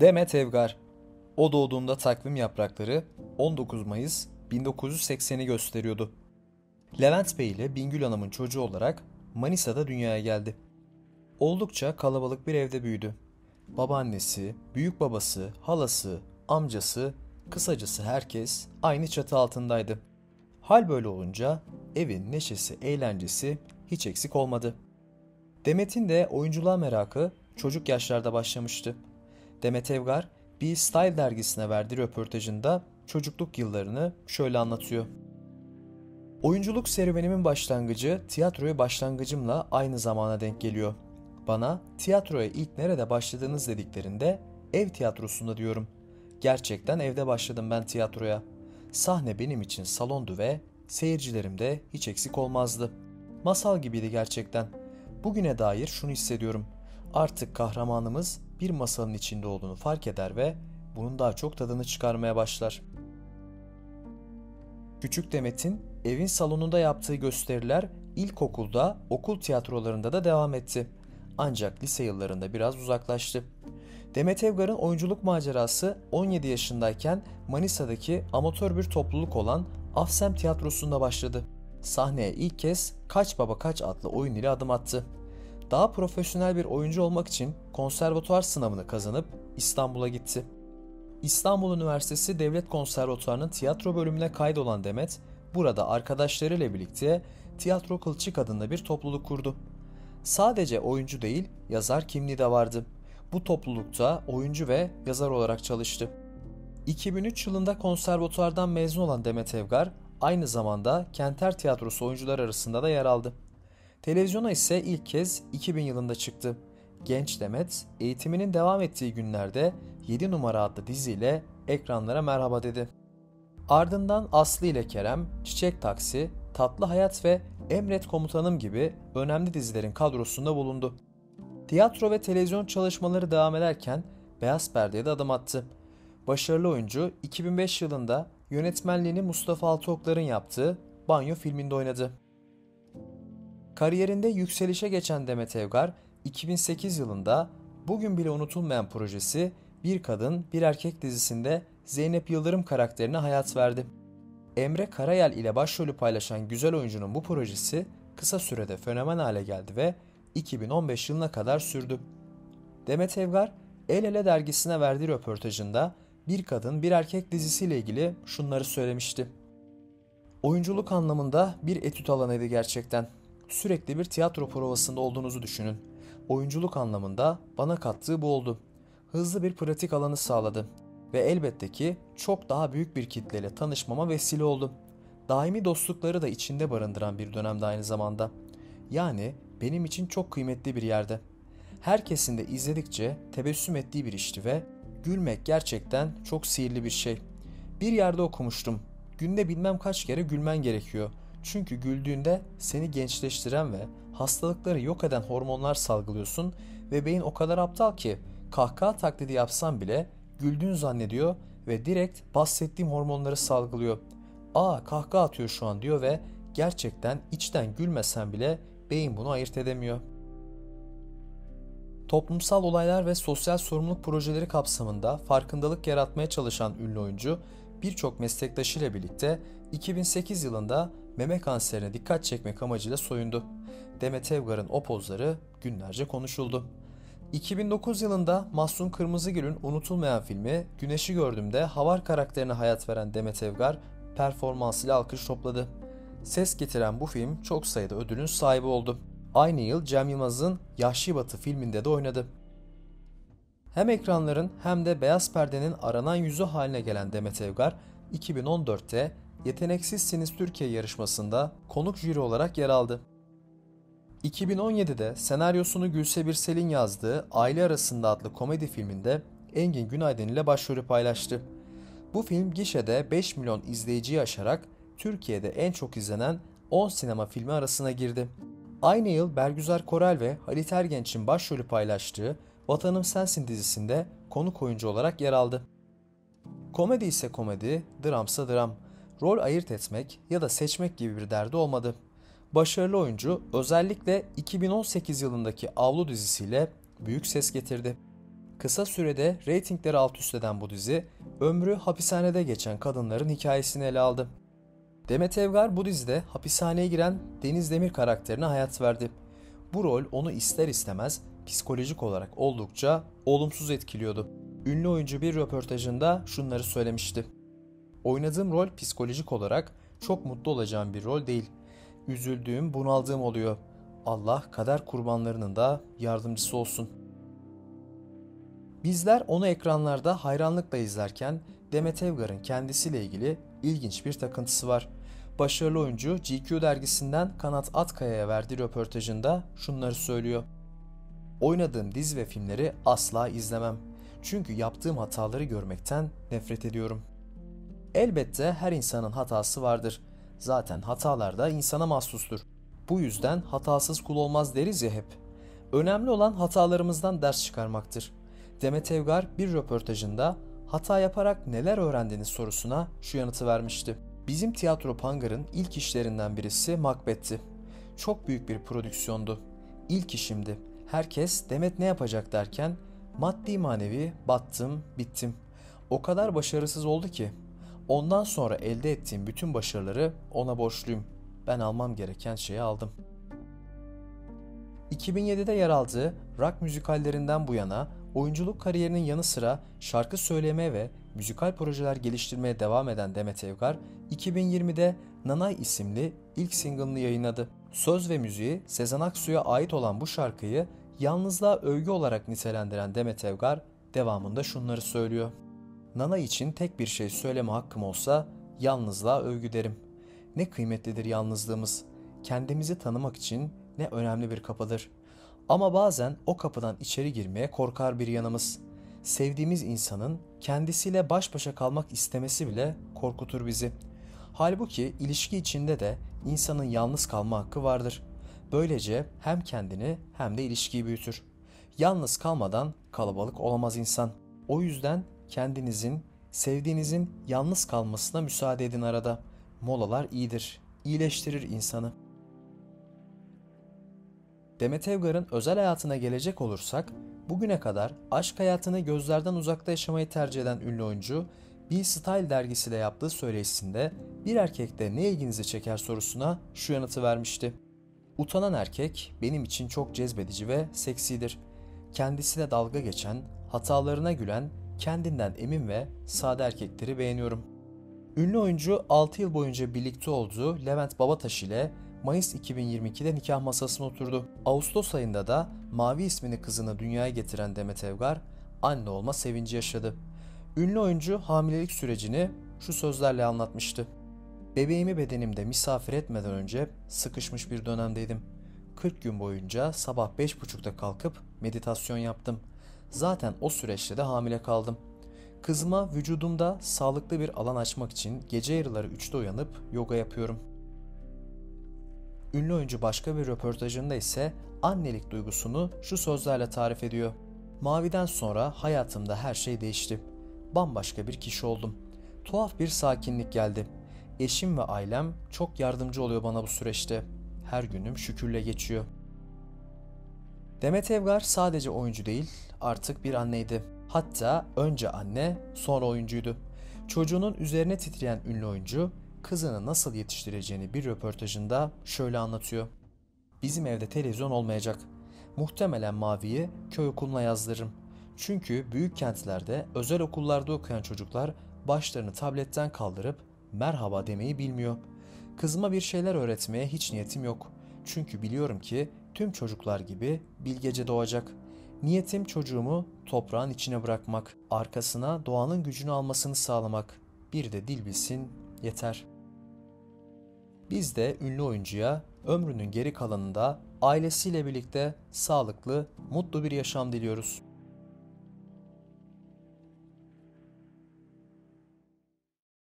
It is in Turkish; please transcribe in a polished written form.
Demet Evgar. O doğduğunda takvim yaprakları 19 Mayıs 1980'i gösteriyordu. Levent Bey ile Bingül Hanım'ın çocuğu olarak Manisa'da dünyaya geldi. Oldukça kalabalık bir evde büyüdü. Babaannesi, büyük babası, halası, amcası, kısacası herkes aynı çatı altındaydı. Hal böyle olunca evin neşesi, eğlencesi hiç eksik olmadı. Demet'in de oyunculuğa merakı çocuk yaşlarda başlamıştı. Demet Evgar, bir Style dergisine verdiği röportajında çocukluk yıllarını şöyle anlatıyor. Oyunculuk serüvenimin başlangıcı tiyatroya başlangıcımla aynı zamana denk geliyor. Bana tiyatroya ilk nerede başladınız dediklerinde ev tiyatrosunda diyorum. Gerçekten evde başladım ben tiyatroya. Sahne benim için salondu ve seyircilerim de hiç eksik olmazdı. Masal gibiydi gerçekten. Bugüne dair şunu hissediyorum. Artık kahramanımız bir masalın içinde olduğunu fark eder ve bunun daha çok tadını çıkarmaya başlar. Küçük Demet'in evin salonunda yaptığı gösteriler ilkokulda, okul tiyatrolarında da devam etti. Ancak lise yıllarında biraz uzaklaştı. Demet Evgar'ın oyunculuk macerası 17 yaşındayken Manisa'daki amatör bir topluluk olan Afsem Tiyatrosu'nda başladı. Sahneye ilk kez Kaç Baba Kaç adlı oyun ile adım attı. Daha profesyonel bir oyuncu olmak için konservatuvar sınavını kazanıp İstanbul'a gitti. İstanbul Üniversitesi Devlet Konservatuvarı'nın tiyatro bölümüne kaydolan Demet, burada arkadaşlarıyla birlikte Tiyatro Kılçık adında bir topluluk kurdu. Sadece oyuncu değil, yazar kimliği de vardı. Bu toplulukta oyuncu ve yazar olarak çalıştı. 2003 yılında konservatuvardan mezun olan Demet Evgar, aynı zamanda Kenter Tiyatrosu oyuncular arasında da yer aldı. Televizyona ise ilk kez 2000 yılında çıktı. Genç Demet, eğitiminin devam ettiği günlerde 7 Numara adlı diziyle ekranlara merhaba dedi. Ardından Aslı ile Kerem, Çiçek Taksi, Tatlı Hayat ve Emret Komutanım gibi önemli dizilerin kadrosunda bulundu. Tiyatro ve televizyon çalışmaları devam ederken beyaz perdeye de adım attı. Başarılı oyuncu 2005 yılında yönetmenliğini Mustafa Altıoklar'ın yaptığı Banyo filminde oynadı. Kariyerinde yükselişe geçen Demet Evgar, 2008 yılında bugün bile unutulmayan projesi Bir Kadın Bir Erkek dizisinde Zeynep Yıldırım karakterine hayat verdi. Emre Karayel ile başrolü paylaşan güzel oyuncunun bu projesi kısa sürede fenomen hale geldi ve 2015 yılına kadar sürdü. Demet Evgar, El Ele dergisine verdiği röportajında Bir Kadın Bir Erkek dizisiyle ilgili şunları söylemişti. Oyunculuk anlamında bir etüt alanıydı gerçekten. Sürekli bir tiyatro provasında olduğunuzu düşünün. Oyunculuk anlamında bana kattığı bu oldu. Hızlı bir pratik alanı sağladı ve elbette ki çok daha büyük bir kitleyle tanışmama vesile oldu. Daimi dostlukları da içinde barındıran bir dönemde aynı zamanda. Yani benim için çok kıymetli bir yerde. Herkesin de izledikçe tebessüm ettiği bir işti ve gülmek gerçekten çok sihirli bir şey. Bir yerde okumuştum. Günde bilmem kaç kere gülmen gerekiyor. Çünkü güldüğünde seni gençleştiren ve hastalıkları yok eden hormonlar salgılıyorsun ve beyin o kadar aptal ki kahkaha taklidi yapsan bile güldüğünü zannediyor ve direkt bahsettiğim hormonları salgılıyor. Aa, kahkaha atıyor şu an diyor ve gerçekten içten gülmesen bile beyin bunu ayırt edemiyor. Toplumsal olaylar ve sosyal sorumluluk projeleri kapsamında farkındalık yaratmaya çalışan ünlü oyuncu birçok meslektaşıyla birlikte 2008 yılında meme kanserine dikkat çekmek amacıyla soyundu. Demet Evgar'ın o pozları günlerce konuşuldu. 2009 yılında Mahzun Kırmızıgül'ün unutulmayan filmi Güneş'i Gördüm'de Havar karakterine hayat veren Demet Evgar performansıyla alkış topladı. Ses getiren bu film çok sayıda ödülün sahibi oldu. Aynı yıl Cem Yılmaz'ın Yahşi Batı filminde de oynadı. Hem ekranların hem de beyaz perdenin aranan yüzü haline gelen Demet Evgar, 2014'te Yeteneksiz Siniz Türkiye yarışmasında konuk jüri olarak yer aldı. 2017'de senaryosunu Gülse Birsel'in yazdığı Aile Arasında adlı komedi filminde Engin Günaydın ile başrolü paylaştı. Bu film gişede 5 milyon izleyiciyi aşarak Türkiye'de en çok izlenen 10 sinema filmi arasına girdi. Aynı yıl Bergüzar Korel ve Halit Ergenç'in başrolü paylaştığı Vatanım Sensin dizisinde konuk oyuncu olarak yer aldı. Komedi ise komedi, dramsa dram. Rol ayırt etmek ya da seçmek gibi bir derdi olmadı. Başarılı oyuncu özellikle 2018 yılındaki Avlu dizisiyle büyük ses getirdi. Kısa sürede reytingleri alt üst eden bu dizi, ömrü hapishanede geçen kadınların hikayesini ele aldı. Demet Evgar bu dizide hapishaneye giren Deniz Demir karakterine hayat verdi. Bu rol onu ister istemez psikolojik olarak oldukça olumsuz etkiliyordu. Ünlü oyuncu bir röportajında şunları söylemişti. "Oynadığım rol psikolojik olarak çok mutlu olacağım bir rol değil. Üzüldüğüm, bunaldığım oluyor. Allah kader kurbanlarının da yardımcısı olsun." Bizler onu ekranlarda hayranlıkla izlerken Demet Evgar'ın kendisiyle ilgili ilginç bir takıntısı var. Başarılı oyuncu GQ dergisinden Kanat Atkaya'ya verdiği röportajında şunları söylüyor. "Oynadığım dizi ve filmleri asla izlemem. Çünkü yaptığım hataları görmekten nefret ediyorum." Elbette her insanın hatası vardır. Zaten hatalar da insana mahsustur. Bu yüzden hatasız kul olmaz deriz ya hep. Önemli olan hatalarımızdan ders çıkarmaktır. Demet Evgar bir röportajında hata yaparak neler öğrendiğiniz sorusuna şu yanıtı vermişti. "Bizim tiyatro Pangar'ın ilk işlerinden birisi Macbeth'ti. Çok büyük bir prodüksiyondu. İlk işimdi. Herkes Demet ne yapacak derken maddi manevi battım, bittim. O kadar başarısız oldu ki. Ondan sonra elde ettiğim bütün başarıları ona borçluyum. Ben almam gereken şeyi aldım." 2007'de yer aldığı rock müzikallerinden bu yana oyunculuk kariyerinin yanı sıra şarkı söylemeye ve müzikal projeler geliştirmeye devam eden Demet Evgar, 2020'de Nanay isimli ilk single'ını yayınladı. Söz ve müziği Sezen Aksu'ya ait olan bu şarkıyı yalnızlığa övgü olarak nitelendiren Demet Evgar devamında şunları söylüyor. "Nanay için tek bir şey söyleme hakkım olsa yalnızlığa övgü derim. Ne kıymetlidir yalnızlığımız. Kendimizi tanımak için ne önemli bir kapıdır. Ama bazen o kapıdan içeri girmeye korkar bir yanımız. Sevdiğimiz insanın kendisiyle baş başa kalmak istemesi bile korkutur bizi. Halbuki ilişki içinde de insanın yalnız kalma hakkı vardır. Böylece hem kendini hem de ilişkiyi büyütür. Yalnız kalmadan kalabalık olamaz insan. O yüzden kendinizin, sevdiğinizin yalnız kalmasına müsaade edin arada. Molalar iyidir, iyileştirir insanı." Demet Evgar'ın özel hayatına gelecek olursak, bugüne kadar aşk hayatını gözlerden uzakta yaşamayı tercih eden ünlü oyuncu, Bir Style dergisiyle yaptığı söyleşisinde bir erkekte ne ilginizi çeker sorusuna şu yanıtı vermişti. "Utanan erkek benim için çok cezbedici ve seksidir. Kendisine dalga geçen, hatalarına gülen, kendinden emin ve sade erkekleri beğeniyorum." Ünlü oyuncu 6 yıl boyunca birlikte olduğu Levent Babataş ile Mayıs 2022'de nikah masasına oturdu. Ağustos ayında da Mavi ismini kızını dünyaya getiren Demet Evgar anne olma sevinci yaşadı. Ünlü oyuncu hamilelik sürecini şu sözlerle anlatmıştı. "Bebeğimi bedenimde misafir etmeden önce sıkışmış bir dönemdeydim. 40 gün boyunca sabah 5.30'da kalkıp meditasyon yaptım. Zaten o süreçte de hamile kaldım. Kızıma vücudumda sağlıklı bir alan açmak için gece yarıları 3'te uyanıp yoga yapıyorum." Ünlü oyuncu başka bir röportajında ise annelik duygusunu şu sözlerle tarif ediyor. "Mavi'den sonra hayatımda her şey değişti. Bambaşka bir kişi oldum. Tuhaf bir sakinlik geldi. Eşim ve ailem çok yardımcı oluyor bana bu süreçte. Her günüm şükürle geçiyor." Demet Evgar sadece oyuncu değil, artık bir anneydi. Hatta önce anne, sonra oyuncuydu. Çocuğunun üzerine titreyen ünlü oyuncu, kızını nasıl yetiştireceğini bir röportajında şöyle anlatıyor. "Bizim evde televizyon olmayacak. Muhtemelen Mavi'yi köy okuluna yazdırırım. Çünkü büyük kentlerde, özel okullarda okuyan çocuklar başlarını tabletten kaldırıp merhaba demeyi bilmiyor. Kızıma bir şeyler öğretmeye hiç niyetim yok. Çünkü biliyorum ki tüm çocuklar gibi bilgece doğacak. Niyetim çocuğumu toprağın içine bırakmak, arkasına doğanın gücünü almasını sağlamak. Bir de dil bilsin, yeter." Biz de ünlü oyuncuya ömrünün geri kalanında ailesiyle birlikte sağlıklı, mutlu bir yaşam diliyoruz.